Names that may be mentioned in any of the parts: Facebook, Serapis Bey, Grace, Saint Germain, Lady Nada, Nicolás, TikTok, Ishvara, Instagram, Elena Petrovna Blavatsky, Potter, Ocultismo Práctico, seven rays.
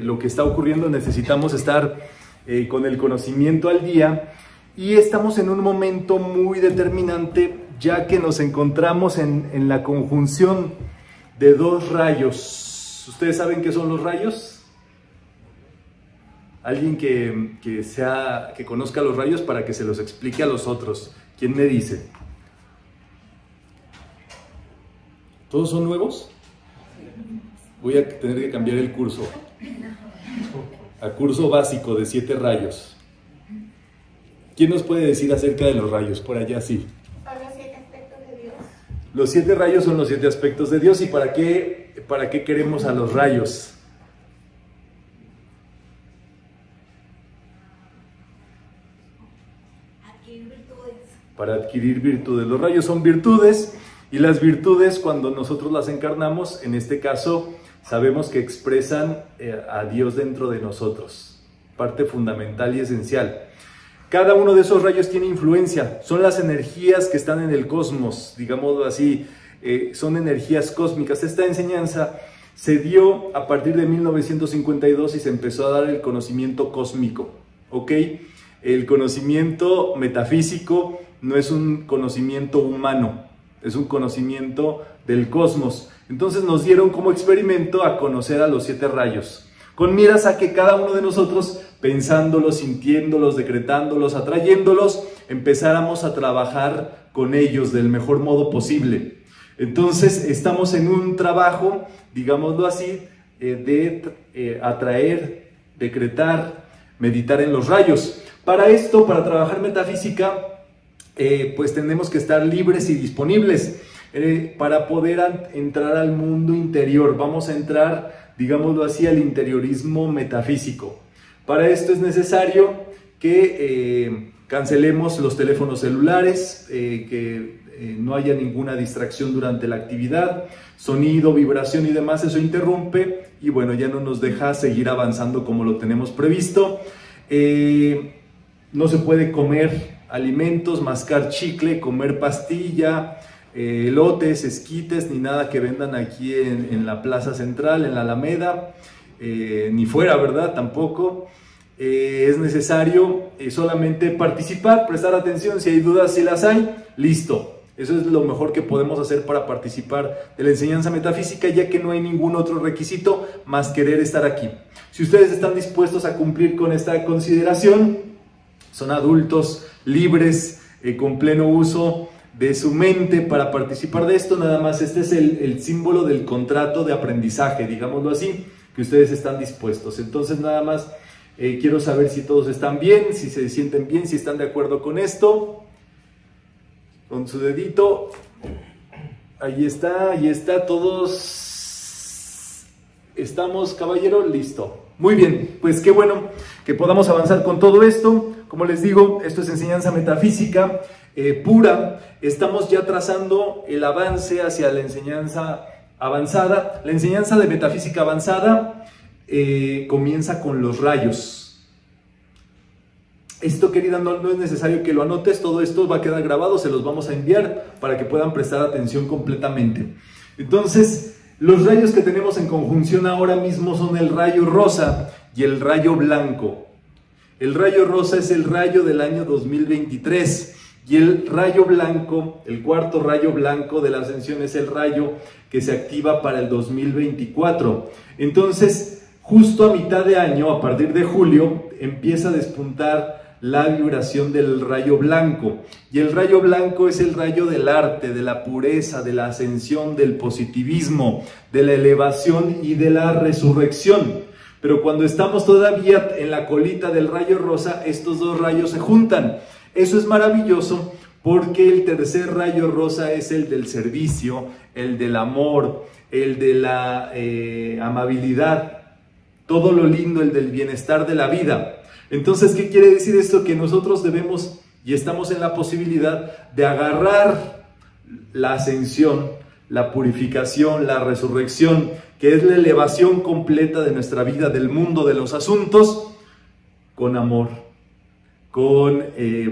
Lo que está ocurriendo, necesitamos estar con el conocimiento al día, y estamos en un momento muy determinante, ya que nos encontramos en la conjunción de dos rayos. ¿Ustedes saben qué son los rayos? Alguien que conozca los rayos para que se los explique a los otros. ¿Quién me dice? ¿Todos son nuevos? Voy a tener que cambiar el curso a curso básico de 7 rayos. ¿Quién nos puede decir acerca de los rayos? Por allá sí. Son los 7 aspectos de Dios. Los 7 rayos son los 7 aspectos de Dios. ¿Y para qué queremos a los rayos? Adquirir virtudes. Para adquirir virtudes. Los rayos son virtudes, y las virtudes, cuando nosotros las encarnamos, en este caso, sabemos que expresan a Dios dentro de nosotros, parte fundamental y esencial. Cada uno de esos rayos tiene influencia, son las energías que están en el cosmos, digámoslo así, son energías cósmicas. Esta enseñanza se dio a partir de 1952 y se empezó a dar el conocimiento cósmico, ¿ok? El conocimiento metafísico no es un conocimiento humano, es un conocimiento del cosmos. Entonces nos dieron como experimento a conocer a los 7 rayos, con miras a que cada uno de nosotros, pensándolos, sintiéndolos, decretándolos, atrayéndolos, empezáramos a trabajar con ellos del mejor modo posible. Entonces estamos en un trabajo, digámoslo así, de atraer, decretar, meditar en los rayos. Para esto, para trabajar metafísica, pues tenemos que estar libres y disponibles para poder entrar al mundo interior. Vamos a entrar, digámoslo así, al interiorismo metafísico. Para esto es necesario que cancelemos los teléfonos celulares, que no haya ninguna distracción durante la actividad, sonido, vibración y demás. Eso interrumpe y bueno, ya no nos deja seguir avanzando como lo tenemos previsto. No se puede comer alimentos, mascar chicle, comer pastilla, elotes, esquites, ni nada que vendan aquí en la plaza central, en la Alameda, ni fuera, ¿verdad? Tampoco. Es necesario solamente participar, prestar atención. Si hay dudas, si las hay, listo. Eso es lo mejor que podemos hacer para participar de la enseñanza metafísica, ya que no hay ningún otro requisito más querer estar aquí. Si ustedes están dispuestos a cumplir con esta consideración, son adultos, libres, con pleno uso de su mente para participar de esto. Nada más este es el símbolo del contrato de aprendizaje, digámoslo así, que ustedes están dispuestos. Entonces nada más quiero saber si todos están bien, si se sienten bien, si están de acuerdo con esto. Con su dedito, ahí está, todos estamos, caballero, listo. Muy bien, pues qué bueno que podamos avanzar con todo esto. Como les digo, esto es enseñanza metafísica pura. Estamos ya trazando el avance hacia la enseñanza avanzada. La enseñanza de metafísica avanzada comienza con los rayos. Esto, querida, no es necesario que lo anotes. Todo esto va a quedar grabado, se los vamos a enviar para que puedan prestar atención completamente. Entonces, los rayos que tenemos en conjunción ahora mismo son el rayo rosa y el rayo blanco. El rayo rosa es el rayo del año 2023 y el rayo blanco, el cuarto rayo blanco de la ascensión, es el rayo que se activa para el 2024. Entonces, justo a mitad de año, a partir de julio, empieza a despuntar la vibración del rayo blanco. Y el rayo blanco es el rayo del arte, de la pureza, de la ascensión, del positivismo, de la elevación y de la resurrección. Pero cuando estamos todavía en la colita del rayo rosa, estos dos rayos se juntan. Eso es maravilloso porque el tercer rayo rosa es el del servicio, el del amor, el de la amabilidad, todo lo lindo, el del bienestar de la vida. Entonces, ¿qué quiere decir esto? Que nosotros debemos, y estamos en la posibilidad, de agarrar la ascensión, la purificación, la resurrección, que es la elevación completa de nuestra vida, del mundo, de los asuntos, con amor, con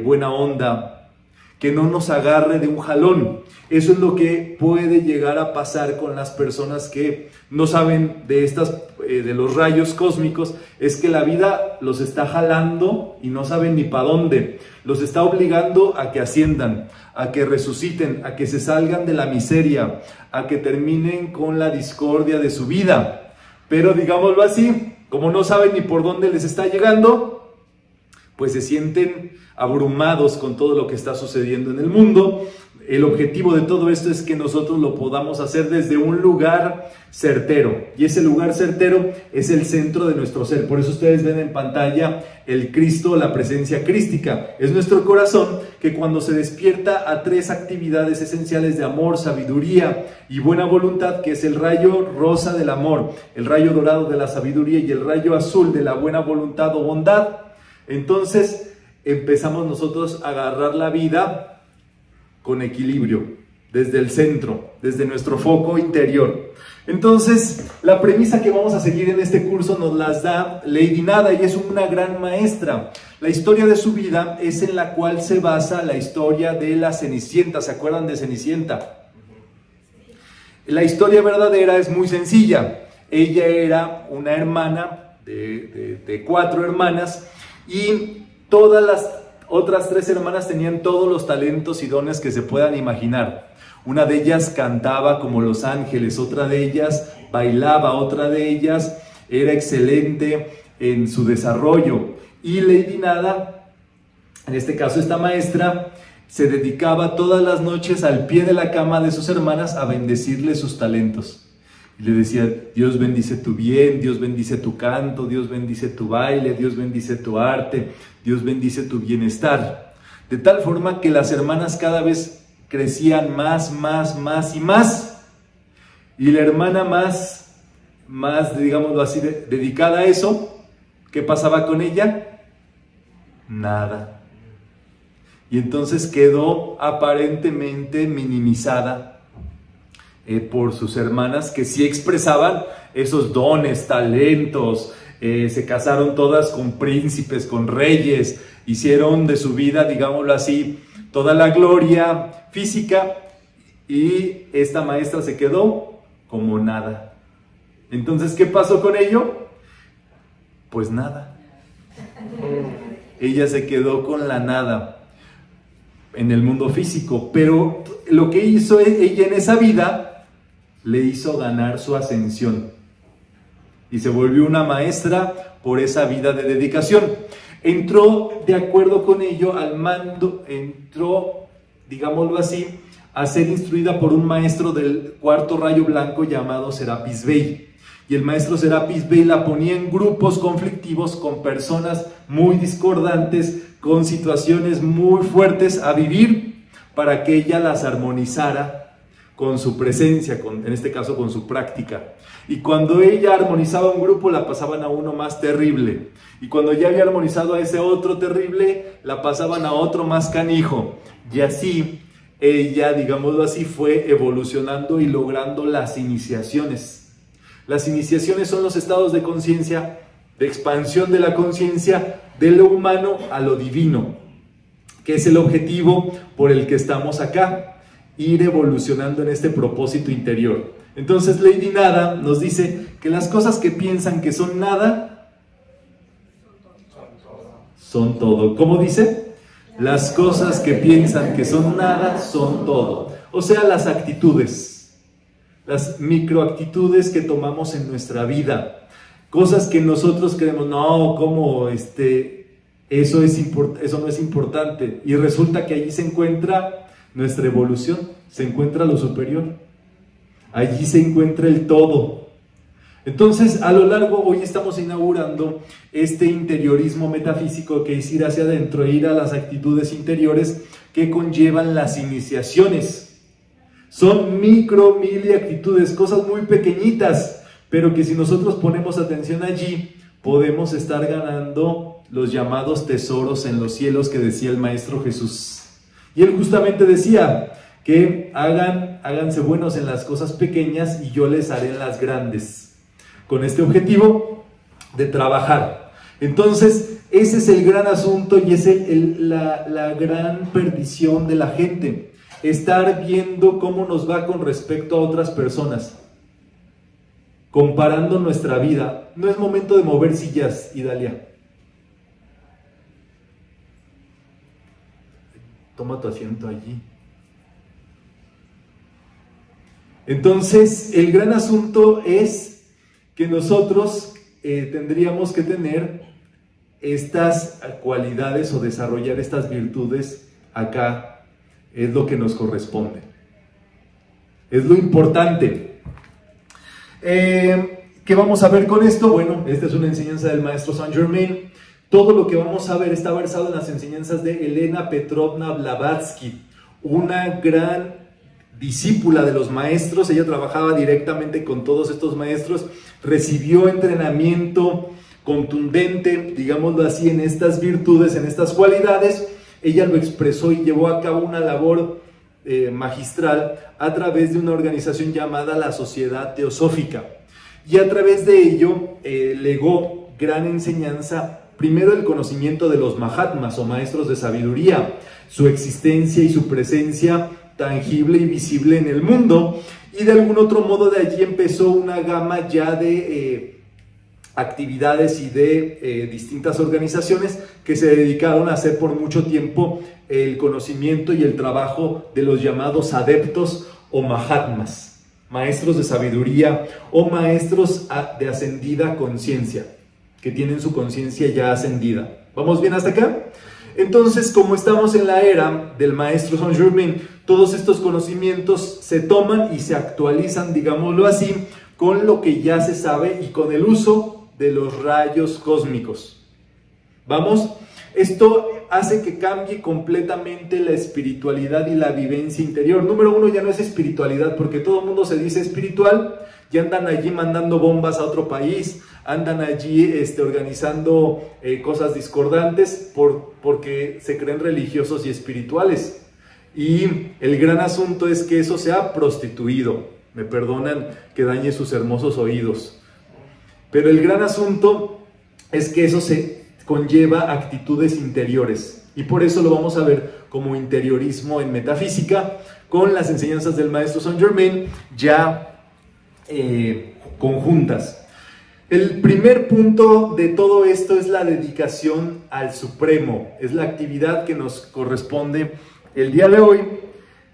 buena onda, que no nos agarre de un jalón. Eso es lo que puede llegar a pasar con las personas que no saben de los rayos cósmicos, es que la vida los está jalando y no saben ni para dónde. Los está obligando a que asciendan, a que resuciten, a que se salgan de la miseria, a que terminen con la discordia de su vida. Pero digámoslo así, como no saben ni por dónde les está llegando, pues se sienten abrumados con todo lo que está sucediendo en el mundo. El objetivo de todo esto es que nosotros lo podamos hacer desde un lugar certero, y ese lugar certero es el centro de nuestro ser. Por eso ustedes ven en pantalla el Cristo, la presencia crística. Es nuestro corazón que cuando se despierta a tres actividades esenciales de amor, sabiduría y buena voluntad, que es el rayo rosa del amor, el rayo dorado de la sabiduría y el rayo azul de la buena voluntad o bondad, entonces empezamos nosotros a agarrar la vida con equilibrio, desde el centro, desde nuestro foco interior. Entonces, la premisa que vamos a seguir en este curso nos las da Lady Nada, y es una gran maestra. La historia de su vida es en la cual se basa la historia de la Cenicienta. ¿Se acuerdan de Cenicienta? La historia verdadera es muy sencilla. Ella era una hermana de cuatro hermanas, y todas las otras tres hermanas tenían todos los talentos y dones que se puedan imaginar. Una de ellas cantaba como los ángeles, otra de ellas bailaba, otra de ellas era excelente en su desarrollo. Y Lady Nada, en este caso esta maestra, se dedicaba todas las noches al pie de la cama de sus hermanas a bendecirles sus talentos. Le decía: Dios bendice tu bien, Dios bendice tu canto, Dios bendice tu baile, Dios bendice tu arte, Dios bendice tu bienestar. De tal forma que las hermanas cada vez crecían más. Y la hermana más, digámoslo así, dedicada a eso, ¿qué pasaba con ella? Nada. Y entonces quedó aparentemente minimizada por sus hermanas, que sí expresaban esos dones, talentos, se casaron todas con príncipes, con reyes, hicieron de su vida, digámoslo así, toda la gloria física, y esta maestra se quedó como nada. Entonces, ¿qué pasó con ello? Pues nada. Ella se quedó con la nada en el mundo físico, pero lo que hizo ella en esa vida le hizo ganar su ascensión, y se volvió una maestra por esa vida de dedicación. Entró, de acuerdo con ello, al mando, entró, digámoslo así, a ser instruida por un maestro del cuarto rayo blanco llamado Serapis Bey. Y el maestro Serapis Bey la ponía en grupos conflictivos con personas muy discordantes, con situaciones muy fuertes a vivir, para que ella las armonizara con su presencia, en este caso con su práctica. Y cuando ella armonizaba un grupo, la pasaban a uno más terrible. Y cuando ya había armonizado a ese otro terrible, la pasaban a otro más canijo. Y así, ella, digámoslo así, fue evolucionando y logrando las iniciaciones. Las iniciaciones son los estados de conciencia, de expansión de la conciencia, de lo humano a lo divino, que es el objetivo por el que estamos acá, ir evolucionando en este propósito interior. Entonces Lady Nada nos dice que las cosas que piensan que son nada, son todo. ¿Cómo dice? Las cosas que piensan que son nada, son todo. O sea, las actitudes, las microactitudes que tomamos en nuestra vida, cosas que nosotros creemos, no, como eso no es importante, y resulta que allí se encuentra nuestra evolución, se encuentra lo superior, allí se encuentra el todo. Entonces, a lo largo, hoy estamos inaugurando este interiorismo metafísico, que es ir hacia adentro, ir a las actitudes interiores que conllevan las iniciaciones. Son micro, mili actitudes, cosas muy pequeñitas, pero que si nosotros ponemos atención allí, podemos estar ganando los llamados tesoros en los cielos que decía el Maestro Jesús. Y él justamente decía que háganse buenos en las cosas pequeñas y yo les haré las grandes, con este objetivo de trabajar. Entonces, ese es el gran asunto y es la gran perdición de la gente. Estar viendo cómo nos va con respecto a otras personas, comparando nuestra vida. No es momento de mover sillas, Idalia. Toma tu asiento allí. Entonces, el gran asunto es que nosotros tendríamos que tener estas cualidades o desarrollar estas virtudes acá. Es lo que nos corresponde. Es lo importante. ¿Qué vamos a ver con esto? Bueno, esta es una enseñanza del maestro Saint Germain. Todo lo que vamos a ver está versado en las enseñanzas de Elena Petrovna Blavatsky, una gran discípula de los maestros. Ella trabajaba directamente con todos estos maestros, recibió entrenamiento contundente, digámoslo así, en estas virtudes, en estas cualidades. Ella lo expresó y llevó a cabo una labor magistral a través de una organización llamada la Sociedad Teosófica, y a través de ello legó gran enseñanza. Primero, el conocimiento de los mahatmas o maestros de sabiduría, su existencia y su presencia tangible y visible en el mundo, y de algún otro modo de allí empezó una gama ya de actividades y de distintas organizaciones que se dedicaron a hacer por mucho tiempo el conocimiento y el trabajo de los llamados adeptos o mahatmas, maestros de sabiduría o maestros de ascendida conciencia, que tienen su conciencia ya ascendida. ¿Vamos bien hasta acá? Entonces, como estamos en la era del maestro Saint Germain, todos estos conocimientos se toman y se actualizan, digámoslo así, con lo que ya se sabe y con el uso de los rayos cósmicos. ¿Vamos? Esto hace que cambie completamente la espiritualidad y la vivencia interior. Número uno, ya no es espiritualidad, porque todo el mundo se dice espiritual, ya andan allí mandando bombas a otro país, andan allí organizando cosas discordantes porque se creen religiosos y espirituales. Y el gran asunto es que eso se ha prostituido. Me perdonan que dañe sus hermosos oídos, pero el gran asunto es que eso se conlleva actitudes interiores, y por eso lo vamos a ver como interiorismo en metafísica, con las enseñanzas del maestro Saint Germain ya conjuntas. El primer punto de todo esto es la dedicación al Supremo. Es la actividad que nos corresponde el día de hoy,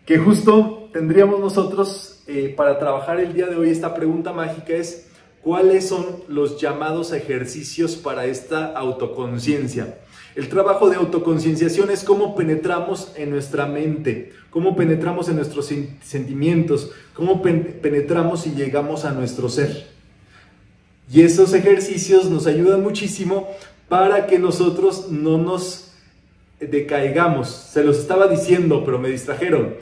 que justo tendríamos nosotros para trabajar el día de hoy. Esta pregunta mágica es: ¿cuáles son los llamados ejercicios para esta autoconciencia? El trabajo de autoconcienciación es cómo penetramos en nuestra mente, cómo penetramos en nuestros sentimientos, cómo penetramos y llegamos a nuestro ser. Y esos ejercicios nos ayudan muchísimo para que nosotros no nos decaigamos. Se los estaba diciendo, pero me distrajeron.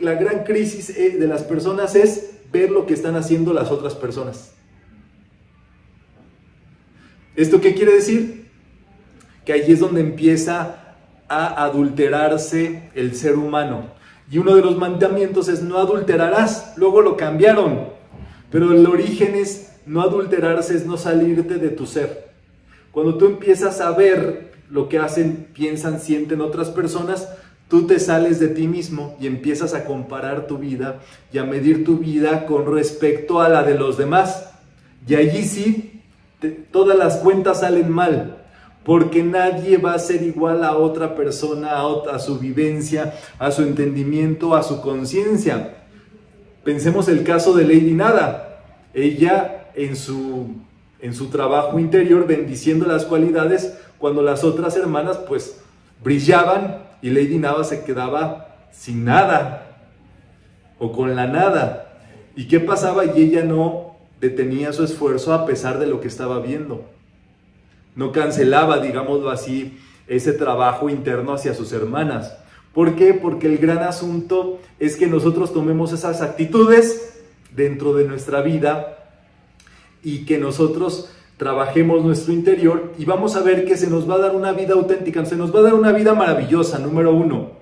La gran crisis de las personas es ver lo que están haciendo las otras personas. ¿Esto qué quiere decir? Que allí es donde empieza a adulterarse el ser humano. Y uno de los mandamientos es: no adulterarás. Luego lo cambiaron, pero el origen es no adulterarse, es no salirte de tu ser. Cuando tú empiezas a ver lo que hacen, piensan, sienten otras personas, tú te sales de ti mismo y empiezas a comparar tu vida y a medir tu vida con respecto a la de los demás. Y allí sí, todas las cuentas salen mal, porque nadie va a ser igual a otra persona, a su vivencia, a su entendimiento, a su conciencia. Pensemos el caso de Lady Nada. Ella en su trabajo interior, bendiciendo las cualidades, cuando las otras hermanas pues brillaban, y Lady Nada se quedaba sin nada o con la nada. ¿Y qué pasaba? Y ella no detenía su esfuerzo a pesar de lo que estaba viendo. No cancelaba, digámoslo así, ese trabajo interno hacia sus hermanas. ¿Por qué? Porque el gran asunto es que nosotros tomemos esas actitudes dentro de nuestra vida y que nosotros trabajemos nuestro interior, y vamos a ver que se nos va a dar una vida auténtica, se nos va a dar una vida maravillosa, número uno.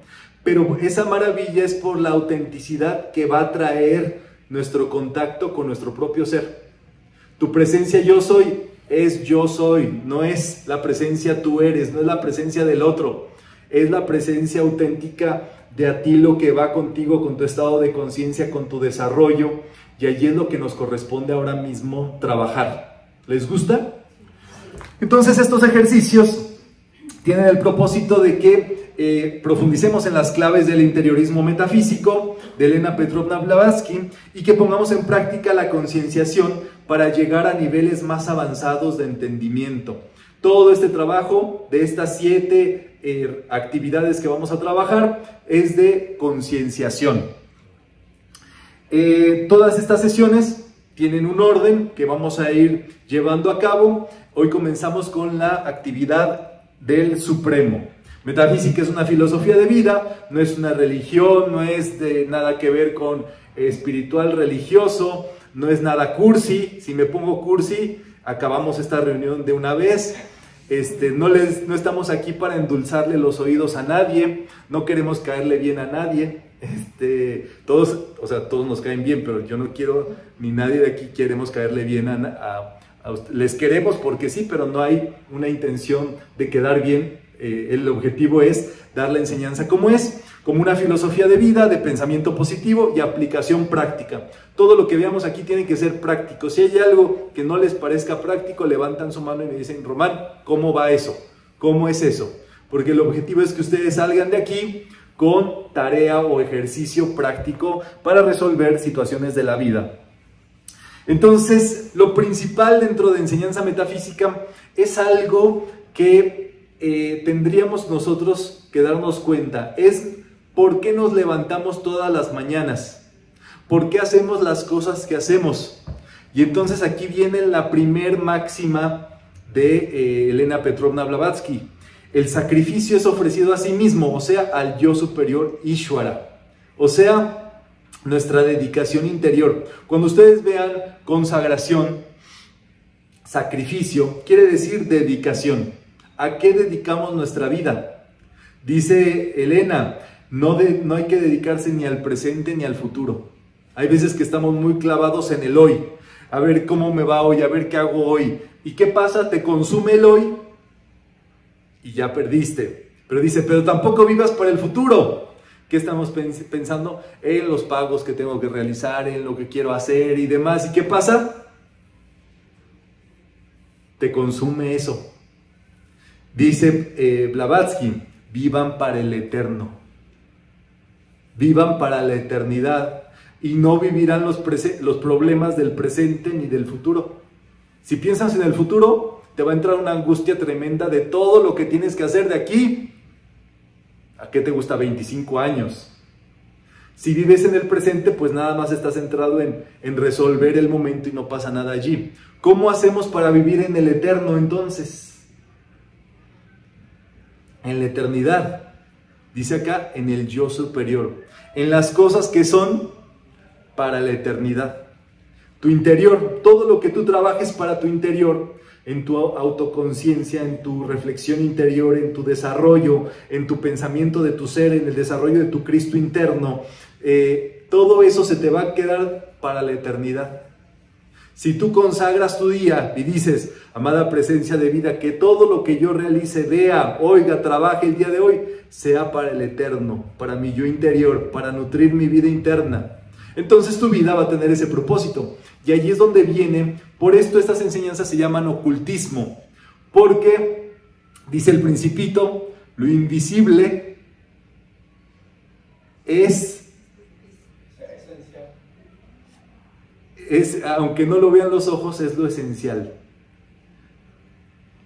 Pero esa maravilla es por la autenticidad que va a traer nuestro contacto con nuestro propio ser. Tu presencia yo soy es yo soy, no es la presencia tú eres, no es la presencia del otro, es la presencia auténtica de a ti, lo que va contigo, con tu estado de conciencia, con tu desarrollo, y allí es lo que nos corresponde ahora mismo trabajar. ¿Les gusta? Entonces estos ejercicios tienen el propósito de que profundicemos en las claves del interiorismo metafísico de Elena Petrovna Blavatsky y que pongamos en práctica la concienciación para llegar a niveles más avanzados de entendimiento. Todo este trabajo de estas 7 actividades que vamos a trabajar es de concienciación. Todas estas sesiones tienen un orden que vamos a ir llevando a cabo. Hoy comenzamos con la actividad del Supremo. Metafísica es una filosofía de vida, no es una religión, no es de nada que ver con espiritual religioso, no es nada cursi. Si me pongo cursi, acabamos esta reunión de una vez. No estamos aquí para endulzarle los oídos a nadie, no queremos caerle bien a nadie. Todos nos caen bien, pero yo no quiero, ni nadie de aquí queremos caerle bien a les queremos porque sí, pero no hay una intención de quedar bien. El objetivo es dar la enseñanza como es, como una filosofía de vida, de pensamiento positivo y aplicación práctica. Todo lo que veamos aquí tiene que ser práctico. Si hay algo que no les parezca práctico, levantan su mano y me dicen: Román, ¿cómo va eso? ¿Cómo es eso? Porque el objetivo es que ustedes salgan de aquí con tarea o ejercicio práctico para resolver situaciones de la vida. Entonces, lo principal dentro de enseñanza metafísica es algo que tendríamos nosotros que darnos cuenta. Es por qué nos levantamos todas las mañanas, por qué hacemos las cosas que hacemos. Y entonces aquí viene la primer máxima de Elena Petrovna Blavatsky. El sacrificio es ofrecido a sí mismo, o sea, al yo superior Ishvara, o sea, nuestra dedicación interior. Cuando ustedes vean consagración, sacrificio, quiere decir dedicación. ¿A qué dedicamos nuestra vida? Dice Elena, no hay que dedicarse ni al presente ni al futuro. Hay veces que estamos muy clavados en el hoy. A ver cómo me va hoy, a ver qué hago hoy. ¿Y qué pasa? Te consume el hoy y ya perdiste. Pero dice, pero tampoco vivas para el futuro. ¿Qué estamos pensando? En los pagos que tengo que realizar, en lo que quiero hacer y demás. ¿Y qué pasa? Te consume eso. Dice Blavatsky, vivan para el eterno. Vivan para la eternidad y no vivirán los problemas del presente ni del futuro. Si piensas en el futuro, te va a entrar una angustia tremenda de todo lo que tienes que hacer de aquí. ¿A qué te gusta? 25 años. Si vives en el presente, pues nada más estás centrado en resolver el momento y no pasa nada allí. ¿Cómo hacemos para vivir en el eterno entonces? En la eternidad. Dice acá, en el yo superior. En las cosas que son para la eternidad. Tu interior, todo lo que tú trabajes para tu interior, en tu autoconciencia, en tu reflexión interior, en tu desarrollo, en tu pensamiento de tu ser, en el desarrollo de tu Cristo interno, todo eso se te va a quedar para la eternidad. Si tú consagras tu día y dices, amada presencia de vida, que todo lo que yo realice, vea, oiga, trabaje el día de hoy, sea para el eterno, para mi yo interior, para nutrir mi vida interna. Entonces tu vida va a tener ese propósito. Y allí es donde viene, por esto estas enseñanzas se llaman ocultismo, porque, dice el Principito, lo invisible es, aunque no lo vean los ojos, es lo esencial.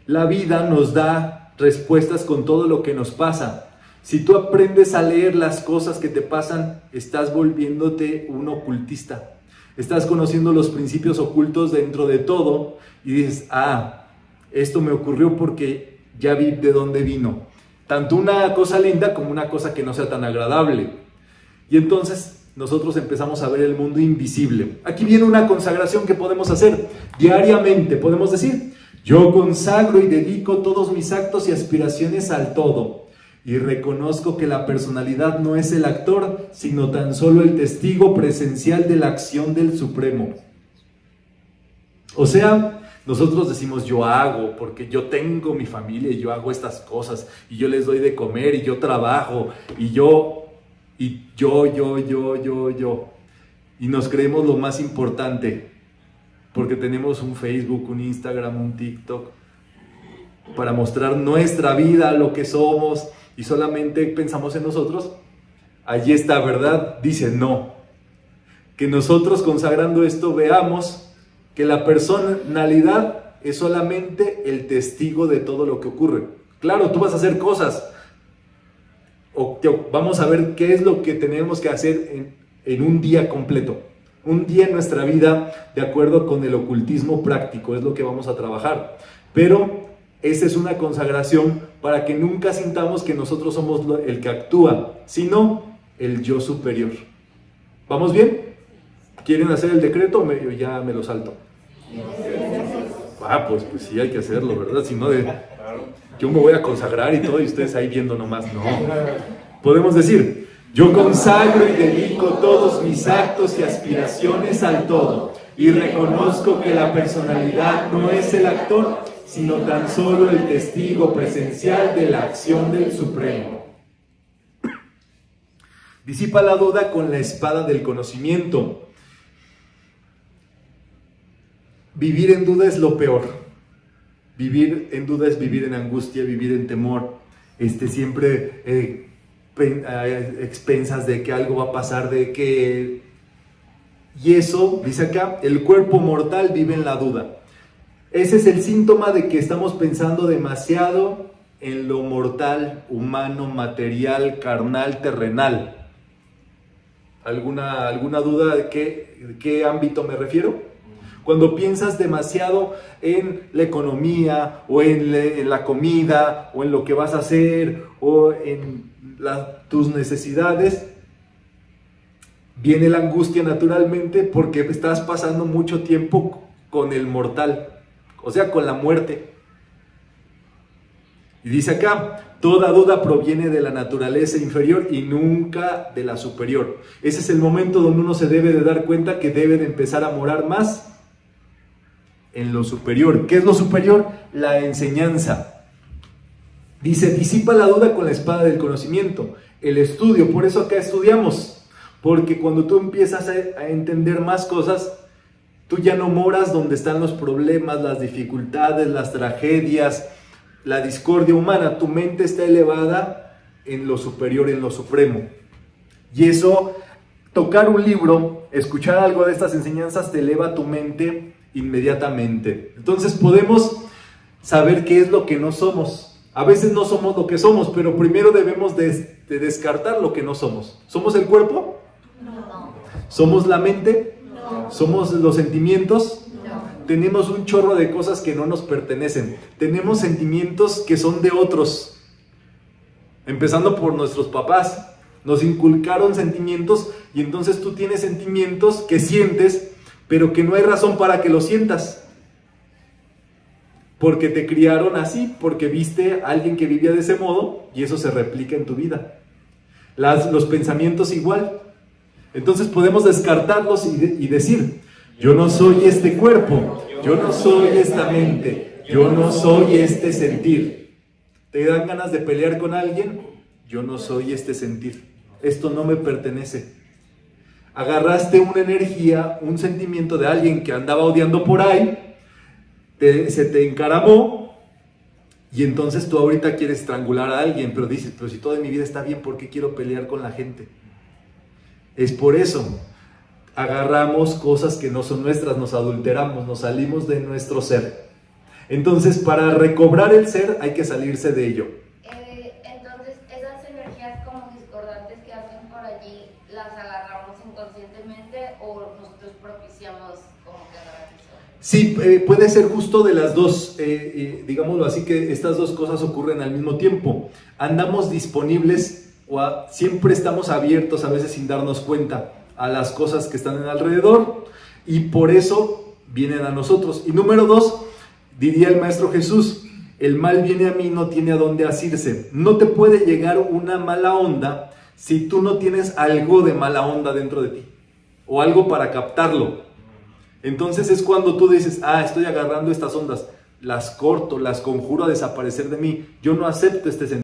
La vida nos da respuestas con todo lo que nos pasa. Si tú aprendes a leer las cosas que te pasan, estás volviéndote un ocultista. Estás conociendo los principios ocultos dentro de todo y dices, ah, esto me ocurrió porque ya vi de dónde vino. Tanto una cosa linda como una cosa que no sea tan agradable. Y entonces nosotros empezamos a ver el mundo invisible. Aquí viene una consagración que podemos hacer diariamente. Podemos decir, yo consagro y dedico todos mis actos y aspiraciones al todo. Y reconozco que la personalidad no es el actor, sino tan solo el testigo presencial de la acción del Supremo. O sea, Nosotros decimos yo hago, porque yo tengo mi familia y yo hago estas cosas y yo les doy de comer y yo trabajo y yo. Y nos creemos lo más importante porque tenemos un Facebook, un Instagram, un TikTok para mostrar nuestra vida, lo que somos y solamente pensamos en nosotros. Allí está, ¿verdad? Dice no. Que nosotros consagrando esto veamos que la personalidad es solamente el testigo de todo lo que ocurre. Claro, tú vas a hacer cosas. Vamos a ver qué es lo que tenemos que hacer en un día completo. Un día en nuestra vida, de acuerdo con el ocultismo práctico, es lo que vamos a trabajar. Pero esa es una consagración para que nunca sintamos que nosotros somos el que actúa, sino el yo superior. ¿Vamos bien? ¿Quieren hacer el decreto o ya me lo salto? Ah, pues sí, hay que hacerlo, ¿verdad? Si no, yo me voy a consagrar y todo, y ustedes ahí viendo nomás, no. Podemos decir, yo consagro y dedico todos mis actos y aspiraciones al todo, y reconozco que la personalidad no es el actor, sino tan solo el testigo presencial de la acción del Supremo. Disipa la duda con la espada del conocimiento. Vivir en duda es lo peor. Vivir en duda es vivir en angustia, vivir en temor. Siempre expensas de que algo va a pasar, de que... Y eso, dice acá, el cuerpo mortal vive en la duda. Ese es el síntoma de que estamos pensando demasiado en lo mortal, humano, material, carnal, terrenal. ¿Alguna duda de qué ámbito me refiero? Cuando piensas demasiado en la economía, o en la comida, o en lo que vas a hacer, o en tus necesidades, viene la angustia naturalmente porque estás pasando mucho tiempo con el mortal, o sea, con la muerte. Y dice acá, toda duda proviene de la naturaleza inferior y nunca de la superior. Ese es el momento donde uno se debe de dar cuenta que debe de empezar a morar más en lo superior. ¿Qué es lo superior? La enseñanza. Dice, disipa la duda con la espada del conocimiento, el estudio. Por eso acá estudiamos, porque cuando tú empiezas a entender más cosas, tú ya no moras donde están los problemas, las dificultades, las tragedias, la discordia humana. Tu mente está elevada en lo superior, en lo supremo. Y eso, tocar un libro, escuchar algo de estas enseñanzas, te eleva tu mente inmediatamente. Entonces podemos saber qué es lo que no somos. A veces no somos lo que somos, pero primero debemos de descartar lo que no somos. ¿Somos el cuerpo? No. ¿Somos la mente? No. ¿Somos los sentimientos? No. Tenemos un chorro de cosas que no nos pertenecen. Tenemos sentimientos que son de otros. Empezando por nuestros papás. Nos inculcaron sentimientos y entonces tú tienes sentimientos que sientes, pero que no hay razón para que lo sientas, porque te criaron así, porque viste a alguien que vivía de ese modo, y eso se replica en tu vida. Los pensamientos igual. Entonces podemos descartarlos y decir, yo no soy este cuerpo, yo no soy esta mente, yo no soy este sentir. ¿Te dan ganas de pelear con alguien? Yo no soy este sentir, esto no me pertenece. Agarraste una energía, un sentimiento de alguien que andaba odiando por ahí, se te encaramó y entonces tú ahorita quieres estrangular a alguien, pero dices, pero si toda mi vida está bien, ¿por qué quiero pelear con la gente? Es por eso, agarramos cosas que no son nuestras, nos adulteramos, nos salimos de nuestro ser. Entonces, para recobrar el ser hay que salirse de ello. Sí, puede ser justo de las dos, digámoslo así, que estas dos cosas ocurren al mismo tiempo. Andamos disponibles, siempre estamos abiertos, a veces sin darnos cuenta, a las cosas que están alrededor, y por eso vienen a nosotros. Y número dos, diría el Maestro Jesús, el mal viene a mí, no tiene a dónde asirse. No te puede llegar una mala onda si tú no tienes algo de mala onda dentro de ti, o algo para captarlo. Entonces es cuando tú dices, ah, estoy agarrando estas ondas, las corto, las conjuro a desaparecer de mí, yo no acepto este sentido.